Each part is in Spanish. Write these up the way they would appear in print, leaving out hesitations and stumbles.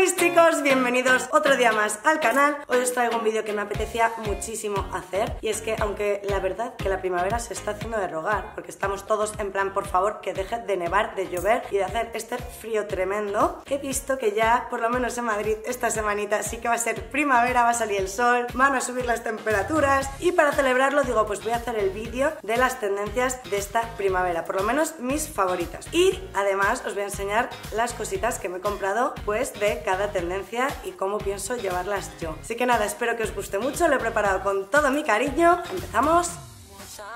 mis chicos, bienvenidos otro día más al canal. Hoy os traigo un vídeo que me apetecía muchísimo hacer, y es que aunque la verdad que la primavera se está haciendo de rogar, porque estamos todos en plan por favor que deje de nevar, de llover y de hacer este frío tremendo, he visto que ya por lo menos en Madrid esta semanita sí que va a ser primavera, va a salir el sol, van a subir las temperaturas, y para celebrarlo digo pues voy a hacer el vídeo de las tendencias de esta primavera, por lo menos mis favoritas, y además os voy a enseñar las cositas que me he comprado pues de cada tendencia y cómo pienso llevarlas yo. Así que nada, espero que os guste mucho, lo he preparado con todo mi cariño. Empezamos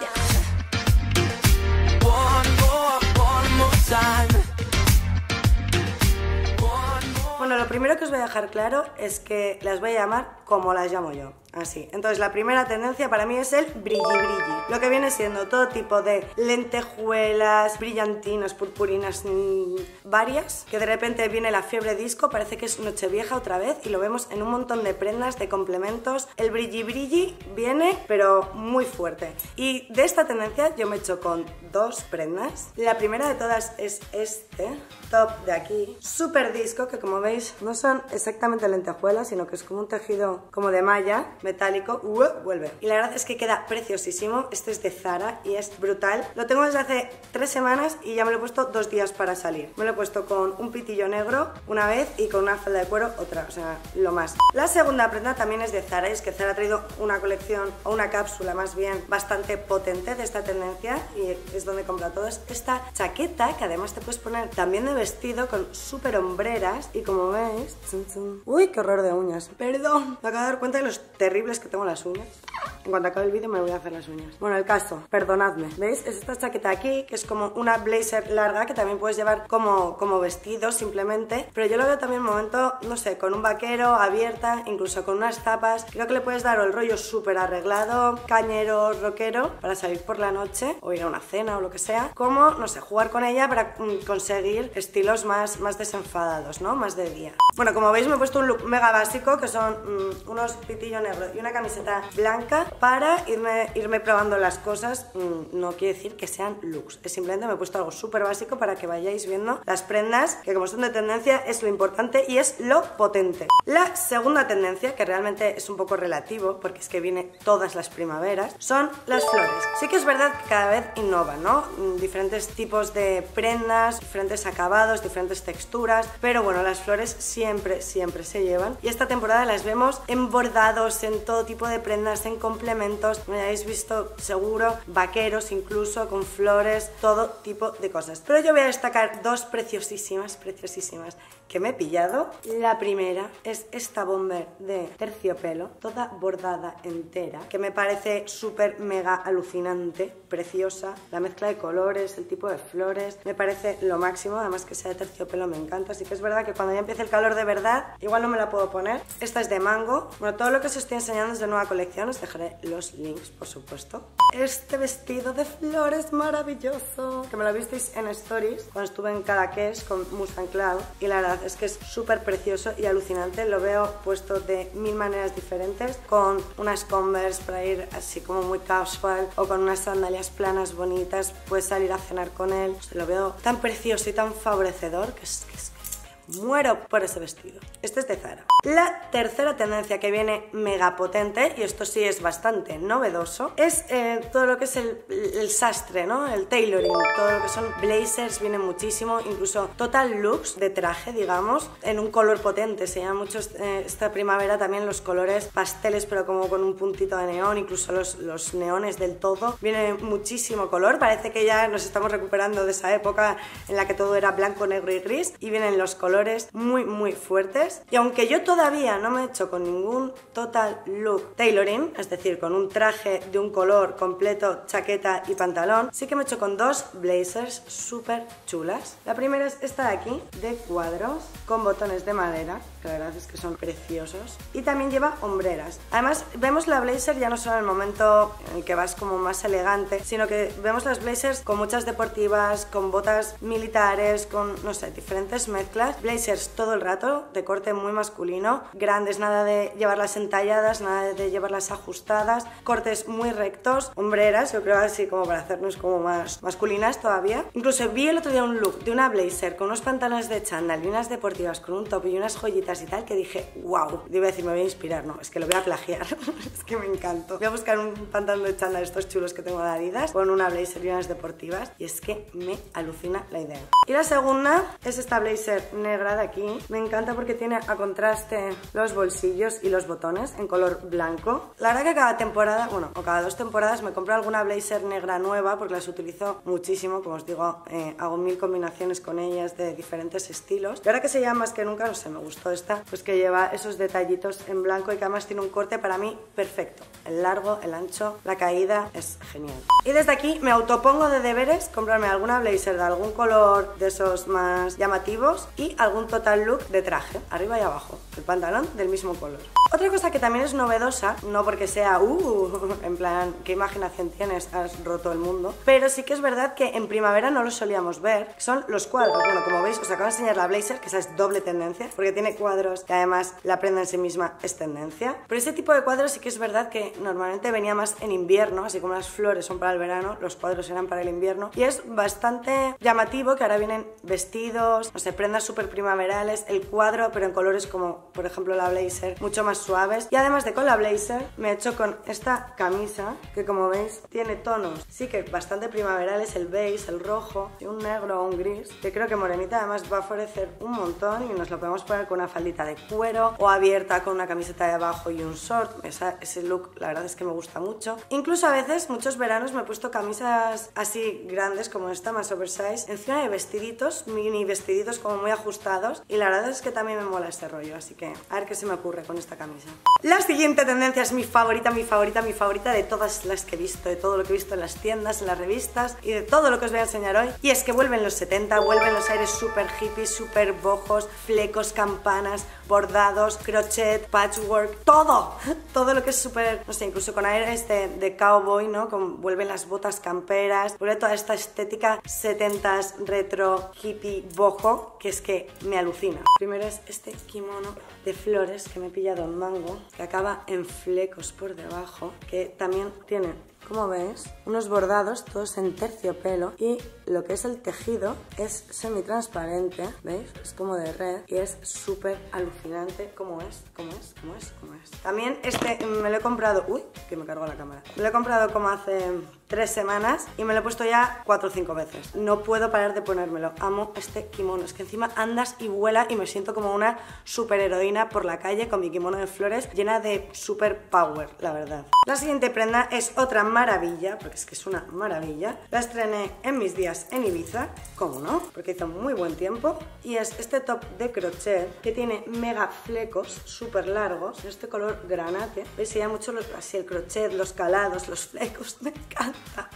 ya. Bueno, lo primero que os voy a dejar claro es que las voy a llamar como las llamo yo, así. Entonces la primera tendencia para mí es el brilli brilli, lo que viene siendo todo tipo de lentejuelas, brillantinas, purpurinas, varias, que de repente viene la fiebre disco, parece que es Nochevieja otra vez y lo vemos en un montón de prendas, de complementos. El brilli brilli viene pero muy fuerte, y de esta tendencia yo me echo con dos prendas. La primera de todas es este top de aquí, super disco, que como veis no son exactamente lentejuelas, sino que es como un tejido como de malla metálico, vuelve. Y la verdad es que queda preciosísimo. Este es de Zara y es brutal. Lo tengo desde hace 3 semanas y ya me lo he puesto 2 días para salir. Me lo he puesto con un pitillo negro una vez y con una falda de cuero otra, o sea, lo más. La segunda prenda también es de Zara, y es que Zara ha traído una colección, o una cápsula más bien, bastante potente de esta tendencia, y es donde compra todo. Es esta chaqueta que además te puedes poner también de vestido con súper hombreras, y como veis, uy, qué horror de uñas, perdón, me acabo de dar cuenta de los terribles que tengo las uñas. En cuanto acabe el vídeo me voy a hacer las uñas. Bueno, el caso, perdonadme. ¿Veis? Es esta chaqueta aquí, que es como una blazer larga, que también puedes llevar como vestido simplemente, pero yo lo veo también en un momento, no sé, con un vaquero, abierta, incluso con unas zapas. Creo que le puedes dar o el rollo súper arreglado, cañero, rockero, para salir por la noche o ir a una cena o lo que sea, como, no sé, jugar con ella para conseguir estilos más desenfadados, ¿no? Más de día. Bueno, como veis me he puesto un look mega básico, que son unos pitillo negro y una camiseta blanca, para irme probando las cosas. No quiere decir que sean looks, es simplemente me he puesto algo súper básico para que vayáis viendo las prendas, que como son de tendencia es lo importante y es lo potente. La segunda tendencia, que realmente es un poco relativo porque es que viene todas las primaveras, son las flores. Sí que es verdad que cada vez innovan, ¿no? Diferentes tipos de prendas, diferentes acabados, diferentes texturas, pero bueno, las flores siempre, siempre se llevan, y esta temporada las vemos en bordados, en todo tipo de prendas, en complementos, me habéis visto seguro, vaqueros incluso, con flores, todo tipo de cosas. Pero yo voy a destacar dos preciosísimas, preciosísimas, que me he pillado. La primera es esta bomber de terciopelo, toda bordada entera, que me parece súper mega alucinante, preciosa, la mezcla de colores, el tipo de flores, me parece lo máximo, además que sea de terciopelo me encanta, así que es verdad que cuando ya empiece el calor de verdad, igual no me la puedo poner. Esta es de Mango. Bueno, todo lo que os estoy enseñando es de nueva colección, os dejaré los links, por supuesto. Este vestido de flores maravilloso, que me lo visteis en stories cuando estuve en Cadaqués con Musan Cloud, y la verdad es que es súper precioso y alucinante. Lo veo puesto de 1000 maneras diferentes, con unas Converse para ir así como muy casual, o con unas sandalias planas bonitas, puedes salir a cenar con él. O sea, lo veo tan precioso y tan favorecedor que es muero por ese vestido. Este es de Zara. La tercera tendencia, que viene mega potente, y esto sí es bastante novedoso, es todo lo que es el sastre, ¿no? El tailoring, todo lo que son blazers viene muchísimo, incluso total looks de traje, digamos, en un color potente. Se llaman mucho esta primavera también los colores pasteles, pero como con un puntito de neón, incluso los neones del todo, viene muchísimo color. Parece que ya nos estamos recuperando de esa época en la que todo era blanco, negro y gris, y vienen los colores muy muy fuertes. Y aunque yo todavía no me he hecho con ningún total look tailoring, es decir, con un traje de un color completo, chaqueta y pantalón, sí que me he hecho con dos blazers súper chulas. La primera es esta de aquí, de cuadros, con botones de madera, que la verdad es que son preciosos, y también lleva hombreras. Además vemos la blazer ya no solo en el momento en el que vas como más elegante, sino que vemos las blazers con muchas deportivas, con botas militares, con, no sé, diferentes mezclas. blazers todo el rato, de corte muy masculino, grandes, nada de llevarlas entalladas, nada de llevarlas ajustadas, cortes muy rectos, hombreras, yo creo así como para hacernos como más masculinas todavía. Incluso vi el otro día un look de una blazer con unos pantalones de chándal y unas deportivas con un top y unas joyitas y tal que dije, wow, yo iba a decir me voy a inspirar, no, es que lo voy a plagiar, es que me encantó. Voy a buscar un pantalón de chándal estos chulos que tengo de Adidas con una blazer y unas deportivas y es que me alucina la idea. Y la segunda es esta blazer negra de aquí, me encanta porque tiene a contraste los bolsillos y los botones en color blanco. La verdad que cada temporada, bueno, o cada dos temporadas me compro alguna blazer negra nueva porque las utilizo muchísimo, como os digo, hago mil combinaciones con ellas de diferentes estilos y ahora que se llama más que nunca, no sé, me gustó esta, pues que lleva esos detallitos en blanco y que además tiene un corte para mí perfecto, el largo, el ancho, la caída, es genial. Y desde aquí me autopongo de deberes comprarme alguna blazer de algún color de esos más llamativos y algún total look de traje, arriba y abajo, el pantalón del mismo color. Otra cosa que también es novedosa, no porque sea en plan, qué imaginación tienes, has roto el mundo, pero sí que es verdad que en primavera no los solíamos ver, son los cuadros. Bueno, como veis, os acabo de enseñar la blazer, que esa es doble tendencia, porque tiene cuadros y además la prenda en sí misma es tendencia, pero este tipo de cuadros sí que es verdad que normalmente venía más en invierno, así como las flores son para el verano, los cuadros eran para el invierno, y es bastante llamativo que ahora vienen vestidos, no sé, prendas súper primaverales, el cuadro, pero en colores como, por ejemplo, la blazer, mucho más suaves. Y además de con la blazer, me he hecho con esta camisa, que como veis tiene tonos, sí que bastante primaverales, el beige, el rojo, y un negro o un gris, que creo que morenita además va a florecer un montón y nos lo podemos poner con una faldita de cuero o abierta con una camiseta de abajo y un short. Ese look la verdad es que me gusta mucho. Incluso a veces, muchos veranos me he puesto camisas así grandes como esta, más oversize, encima de vestiditos, mini vestiditos como muy ajustados, y la verdad es que también me mola este rollo, así que a ver qué se me ocurre con esta camisa. La siguiente tendencia es mi favorita, mi favorita, mi favorita de todas las que he visto, de todo lo que he visto en las tiendas, en las revistas y de todo lo que os voy a enseñar hoy, y es que vuelven los 70, vuelven los aires súper hippies, súper bojos, flecos, campanas, bordados, crochet, patchwork, todo lo que es súper, no sé, incluso con aires de cowboy, ¿no? Vuelven las botas camperas, vuelve toda esta estética 70s, retro, hippie, bojo, que es que me alucina. Primero es este kimono de flores que me he pillado en Mango, que acaba en flecos por debajo, que también tiene, como veis, unos bordados todos en terciopelo y lo que es el tejido es semitransparente, ¿veis? Es como de red y es súper alucinante como es. También este me lo he comprado, uy, que me cargo la cámara, me lo he comprado como hace 3 semanas y me lo he puesto ya 4 o 5 veces. No puedo parar de ponérmelo, amo este kimono, es que encima andas y vuela y me siento como una superheroína por la calle con mi kimono de flores llena de super power, la verdad. La siguiente prenda es otra más maravilla, porque es que es una maravilla. La estrené en mis días en Ibiza, ¿cómo no? Porque hizo muy buen tiempo. Y es este top de crochet que tiene mega flecos súper largos, en este color granate. ¿Veis? Se llama mucho así el crochet, los calados, los flecos, me encanta.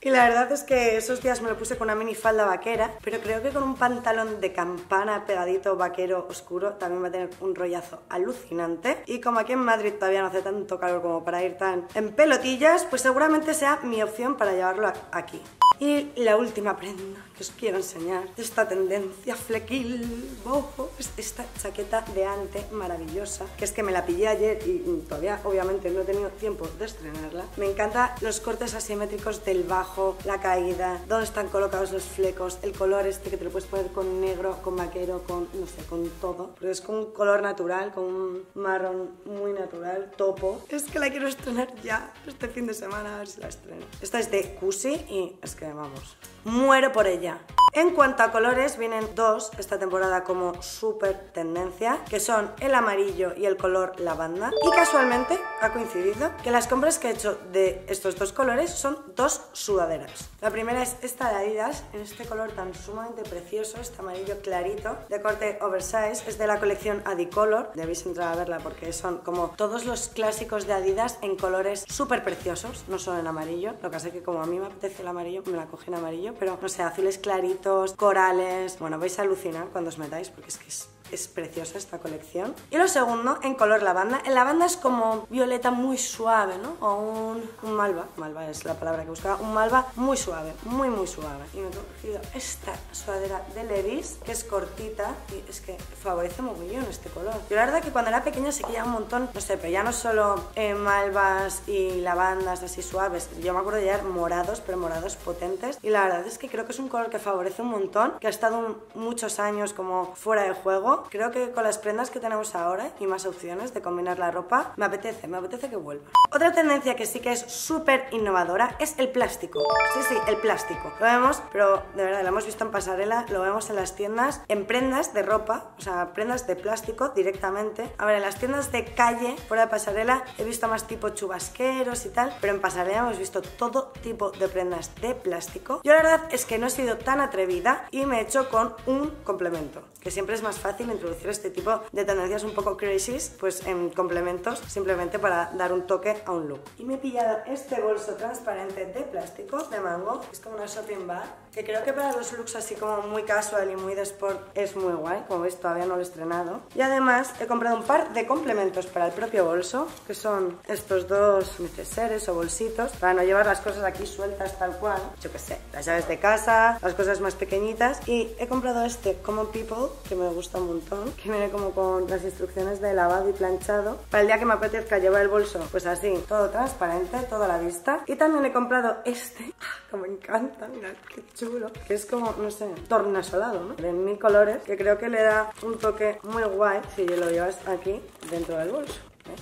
Y la verdad es que esos días me lo puse con una mini falda vaquera, pero creo que con un pantalón de campana pegadito vaquero oscuro también va a tener un rollazo alucinante. Y como aquí en Madrid todavía no hace tanto calor como para ir tan en pelotillas, pues seguramente sea mi opción para llevarlo aquí. Y la última prenda que os quiero enseñar de esta tendencia flequil bojo es esta chaqueta de ante maravillosa, que es que me la pillé ayer y todavía obviamente no he tenido tiempo de estrenarla. Me encantan los cortes asimétricos del bajo, la caída, dónde están colocados los flecos, el color este que te lo puedes poner con negro, con vaquero, con no sé, con todo, pero es con un color natural, con un marrón muy natural, topo. Es que la quiero estrenar ya este fin de semana, a ver si la estreno. Esta es de Coosy y es que vamos, muero por ella. En cuanto a colores, vienen dos esta temporada como súper tendencia, que son el amarillo y el color lavanda, y casualmente ha coincidido que las compras que he hecho de estos dos colores son 2 sudaderas. La primera es esta de Adidas, en este color tan sumamente precioso, este amarillo clarito, de corte oversize, es de la colección Adicolor, debéis entrar a verla porque son como todos los clásicos de Adidas en colores súper preciosos, no solo en amarillo, lo que hace que como a mí me apetece el amarillo, me la cogí en amarillo, pero no sé, azules claritos, corales, bueno, vais a alucinar cuando os metáis porque es que es es preciosa esta colección. Y lo segundo, en color lavanda. El lavanda es como violeta muy suave, ¿no? O un malva. Malva es la palabra que buscaba. Un malva muy suave, muy, muy suave. Y me he cogido esta sudadera de Levi's, que es cortita y es que favorece mogollón este color. Yo la verdad que cuando era pequeña se quillaba un montón, no sé, pero ya no solo malvas y lavandas así suaves. Yo me acuerdo de llevar morados, pero morados potentes. Y la verdad es que creo que es un color que favorece un montón, que ha estado muchos años como fuera de juego. Creo que con las prendas que tenemos ahora y más opciones de combinar la ropa, me apetece que vuelva. Otra tendencia que sí que es súper innovadora es el plástico. Sí, sí, el plástico. Lo vemos, pero de verdad lo hemos visto en pasarela, lo vemos en las tiendas, en prendas de ropa, o sea, prendas de plástico directamente. A ver, en las tiendas de calle, fuera de pasarela, he visto más tipo chubasqueros y tal, pero en pasarela hemos visto todo tipo de prendas de plástico. Yo la verdad es que no he sido tan atrevida y me he hecho con un complemento, que siempre es más fácil introducir este tipo de tendencias un poco crazy, pues en complementos, simplemente para dar un toque a un look. Y me he pillado este bolso transparente de plástico de Mango, es como una shopping bag, que creo que para los looks así como muy casual y muy de sport es muy guay. Como veis, todavía no lo he estrenado. Y además he comprado un par de complementos para el propio bolso, que son estos dos neceseres o bolsitos, para no llevar las cosas aquí sueltas tal cual, yo que sé, las llaves de casa, las cosas más pequeñitas. Y he comprado este Common People, que me gusta un montón, que viene como con las instrucciones de lavado y planchado, para el día que me apetezca llevar el bolso, pues así, todo transparente, toda la vista. Y también he comprado este, que me encanta, mirad qué chulo, que es como, no sé, tornasolado, ¿no? De mil colores, que creo que le da un toque muy guay si lo llevas aquí dentro del bolso. ¿Ves?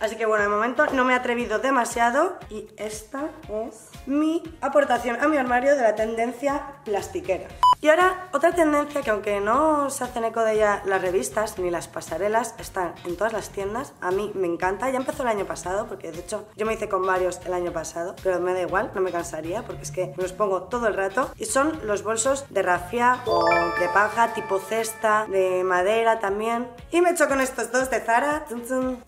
Así que bueno, de momento no me he atrevido demasiado y esta es mi aportación a mi armario de la tendencia plastiquera. Y ahora, otra tendencia que aunque no se hacen eco de ella las revistas ni las pasarelas, están en todas las tiendas, a mí me encanta, ya empezó el año pasado, porque de hecho yo me hice con varios el año pasado, pero me da igual, no me cansaría, porque es que me los pongo todo el rato, y son los bolsos de rafia o de paja, tipo cesta, de madera también. Y me echo con estos dos de Zara,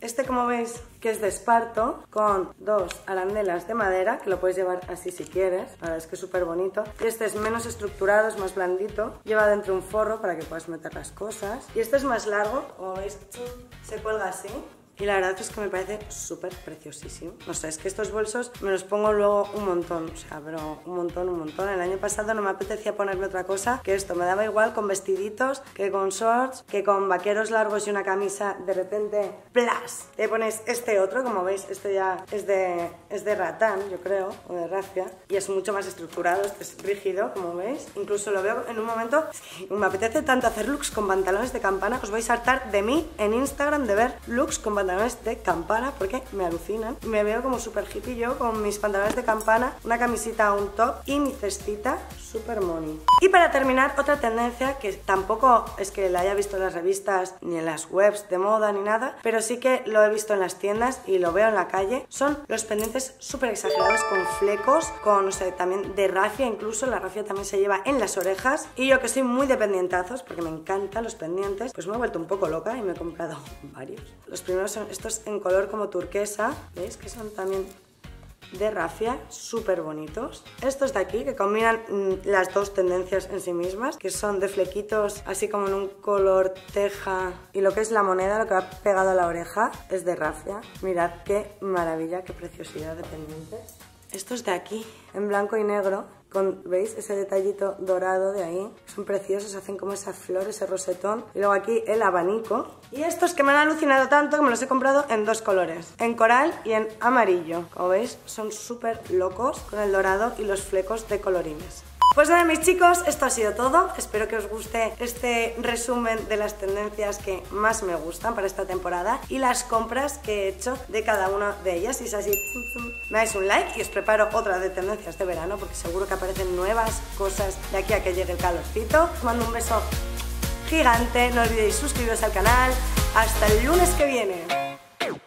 este como veis, que es de esparto, con dos arandelas de madera, que lo puedes llevar así si quieres, la verdad es que es súper bonito. Este es menos estructurado, es más blandito, lleva dentro un forro para que puedas meter las cosas. Y este es más largo, como veis, se cuelga así. Y la verdad es que me parece súper preciosísimo. No sé, es que estos bolsos me los pongo luego un montón, o sea, pero un montón. El año pasado no me apetecía ponerme otra cosa que esto. Me daba igual con vestiditos, que con shorts, que con vaqueros largos y una camisa. De repente, ¡plas! Te pones este otro, como veis, este ya es de ratán, yo creo, o de rafia. Y es mucho más estructurado, este es rígido, como veis. Incluso lo veo en un momento, es que me apetece tanto hacer looks con pantalones de campana. Os vais a hartar de mí en Instagram de ver looks con pantalones de campana, porque me alucinan. Me veo como súper hippie yo con mis pantalones de campana, una camisita, un top y mi cestita, súper moni. Y para terminar, otra tendencia que tampoco es que la haya visto en las revistas ni en las webs de moda ni nada, pero sí que lo he visto en las tiendas y lo veo en la calle, son los pendientes súper exagerados con flecos, con, no sé, también de rafia incluso. La rafia también se lleva en las orejas y yo, que soy muy de pendientazos porque me encantan los pendientes, pues me he vuelto un poco loca y me he comprado varios. Los primeros son estos en color como turquesa, ¿veis? Que son también de rafia, súper bonitos. Estos de aquí, que combinan las dos tendencias en sí mismas, que son de flequitos, así como en un color teja, y lo que es la moneda, lo que va pegado a la oreja, es de rafia. Mirad qué maravilla, qué preciosidad de pendientes. Estos de aquí, en blanco y negro, con, ¿veis? Ese detallito dorado de ahí. Son preciosos, hacen como esa flor, ese rosetón. Y luego aquí el abanico. Y estos que me han alucinado tanto que me los he comprado en dos colores, en coral y en amarillo. Como veis, son súper locos, con el dorado y los flecos de colorines. Pues nada, mis chicos, esto ha sido todo. Espero que os guste este resumen de las tendencias que más me gustan para esta temporada y las compras que he hecho de cada una de ellas. Si es así, me dais un like y os preparo otra de tendencias de verano, porque seguro que aparecen nuevas cosas de aquí a que llegue el calorcito. Os mando un beso gigante, no olvidéis suscribiros al canal. Hasta el lunes que viene.